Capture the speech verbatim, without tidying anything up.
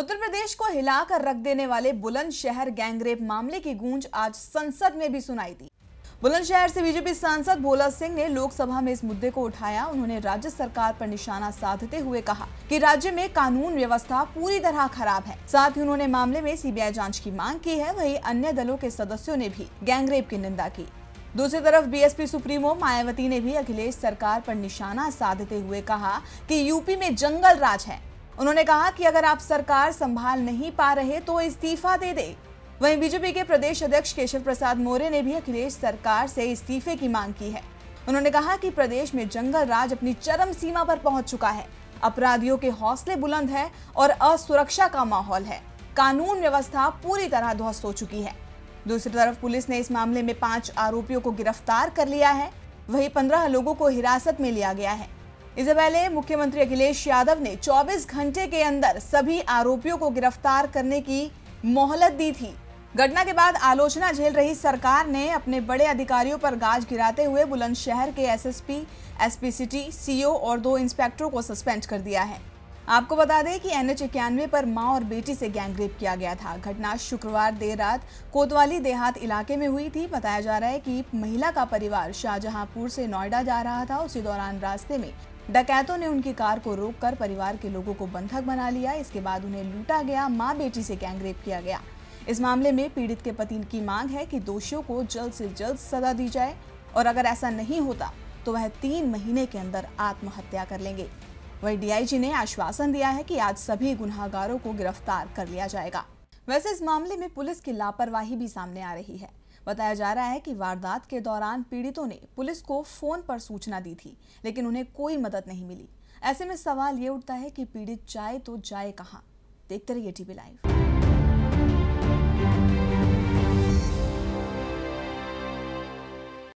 उत्तर प्रदेश को हिलाकर रख देने वाले बुलंदशहर गैंगरेप मामले की गूंज आज संसद में भी सुनाई दी। बुलंदशहर से बीजेपी सांसद भोला सिंह ने लोकसभा में इस मुद्दे को उठाया। उन्होंने राज्य सरकार पर निशाना साधते हुए कहा कि राज्य में कानून व्यवस्था पूरी तरह खराब है। साथ ही उन्होंने मामले में सीबीआई जांच की मांग की है। वहीं अन्य दलों के सदस्यों ने भी गैंगरेप की निंदा की। दूसरी तरफ बीएसपी सुप्रीमो मायावती ने भी अखिलेश सरकार पर निशाना साधते हुए कहा कि यूपी में जंगल राज है। उन्होंने कहा कि अगर आप सरकार संभाल नहीं पा रहे तो इस्तीफा दे दे। वहीं बीजेपी के प्रदेश अध्यक्ष केशव प्रसाद मौर्य ने भी अखिलेश सरकार से इस्तीफे की मांग की है। उन्होंने कहा कि प्रदेश में जंगल राज अपनी चरम सीमा पर पहुंच चुका है। अपराधियों के हौसले बुलंद है और असुरक्षा का माहौल है। कानून व्यवस्था पूरी तरह ध्वस्त हो चुकी है। दूसरी तरफ पुलिस ने इस मामले में पांच आरोपियों को गिरफ्तार कर लिया है। वहीं पंद्रह लोगों को हिरासत में लिया गया है। इससे पहले मुख्यमंत्री अखिलेश यादव ने चौबीस घंटे के अंदर सभी आरोपियों को गिरफ्तार करने की मोहलत दी थी। घटना के बाद आलोचना झेल रही सरकार ने अपने बड़े अधिकारियों पर गाज गिराते हुए बुलंदशहर के एसएसपी, एसपी सिटी, सीओ और दो इंस्पेक्टरों को सस्पेंड कर दिया है। आपको बता दें कि एन एच इक्यानवे पर मां और बेटी से गैंगरेप किया गया था। घटना शुक्रवार देर रात कोतवाली देहात इलाके में हुई थी। बताया जा रहा है कि महिला का परिवार शाहजहांपुर से नोएडा जा रहा था। उसी दौरान रास्ते में डकैतों ने उनकी कार को रोककर परिवार के लोगों को बंधक बना लिया। इसके बाद उन्हें लूटा गया। मां बेटी से गैंगरेप किया गया। इस मामले में पीड़ित के पति की मांग है कि दोषियों को जल्द से जल्द सजा दी जाए और अगर ऐसा नहीं होता तो वह तीन महीने के अंदर आत्महत्या कर लेंगे। वहीं डीआईजी ने आश्वासन दिया है कि आज सभी गुनहगारों को गिरफ्तार कर लिया जाएगा। वैसे इस मामले में पुलिस की लापरवाही भी सामने आ रही है। बताया जा रहा है कि वारदात के दौरान पीड़ितों ने पुलिस को फोन पर सूचना दी थी, लेकिन उन्हें कोई मदद नहीं मिली। ऐसे में सवाल ये उठता है कि पीड़ित जाए तो जाए कहाँ। देखते रहिए टीवी लाइव।